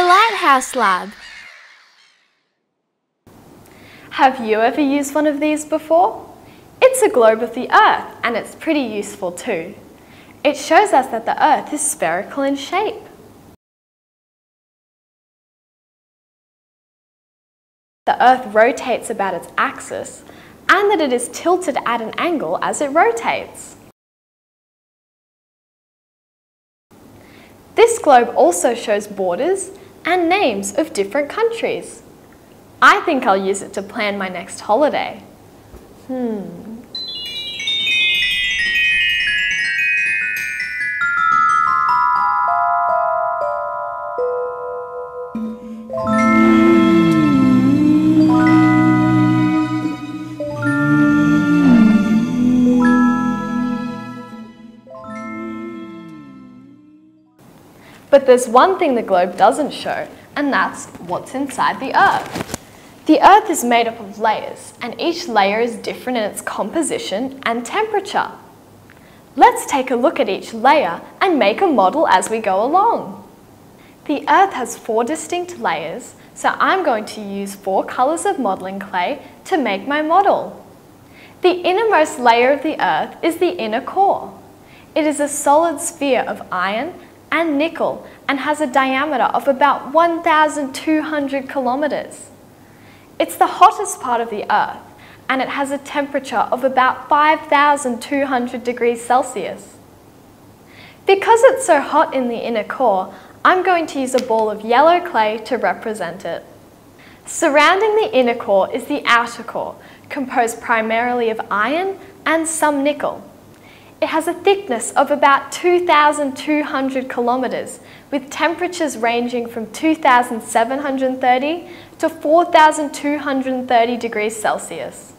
Lighthouse Lab. Have you ever used one of these before? It's a globe of the Earth, and it's pretty useful too. It shows us that the Earth is spherical in shape. The Earth rotates about its axis, and that it is tilted at an angle as it rotates. This globe also shows borders and names of different countries. I think I'll use it to plan my next holiday. But there's one thing the globe doesn't show, and that's what's inside the Earth. The Earth is made up of layers, and each layer is different in its composition and temperature. Let's take a look at each layer and make a model as we go along. The Earth has 4 distinct layers, so I'm going to use 4 colours of modelling clay to make my model. The innermost layer of the Earth is the inner core. It is a solid sphere of iron and nickel, and has a diameter of about 1,200 kilometres. It's the hottest part of the Earth, and it has a temperature of about 5,200 degrees Celsius. Because it's so hot in the inner core, I'm going to use a ball of yellow clay to represent it. Surrounding the inner core is the outer core, composed primarily of iron and some nickel. It has a thickness of about 2,200 kilometres, with temperatures ranging from 2,730 to 4,230 degrees Celsius.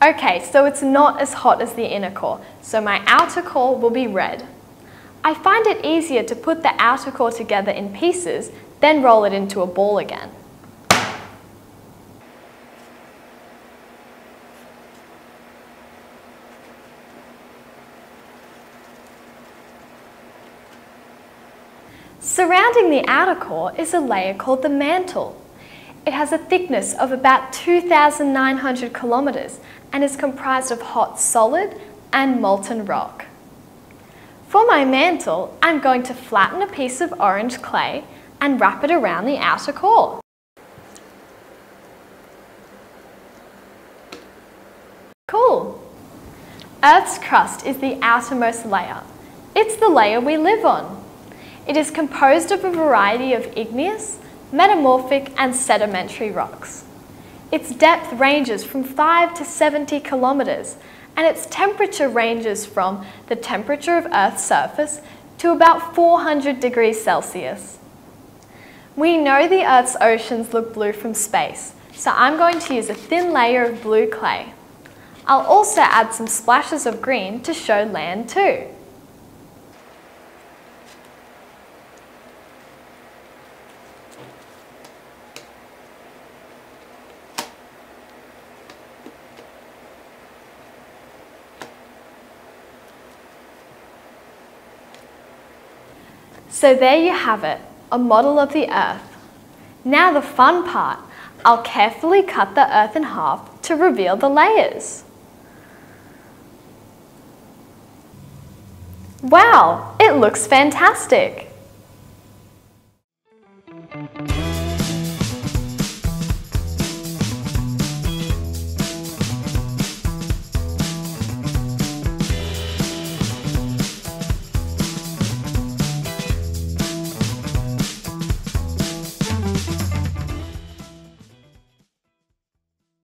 Okay, so it's not as hot as the inner core, so my outer core will be red. I find it easier to put the outer core together in pieces, then roll it into a ball again. Surrounding the outer core is a layer called the mantle. It has a thickness of about 2,900 kilometres and is comprised of hot solid and molten rock. For my mantle, I'm going to flatten a piece of orange clay and wrap it around the outer core. Cool! Earth's crust is the outermost layer. It's the layer we live on. It is composed of a variety of igneous, metamorphic and sedimentary rocks. Its depth ranges from 5 to 70 kilometres, and its temperature ranges from the temperature of Earth's surface to about 400 degrees Celsius. We know the Earth's oceans look blue from space, so I'm going to use a thin layer of blue clay. I'll also add some splashes of green to show land too. So there you have it, a model of the Earth. Now the fun part, I'll carefully cut the Earth in half to reveal the layers. Wow, it looks fantastic!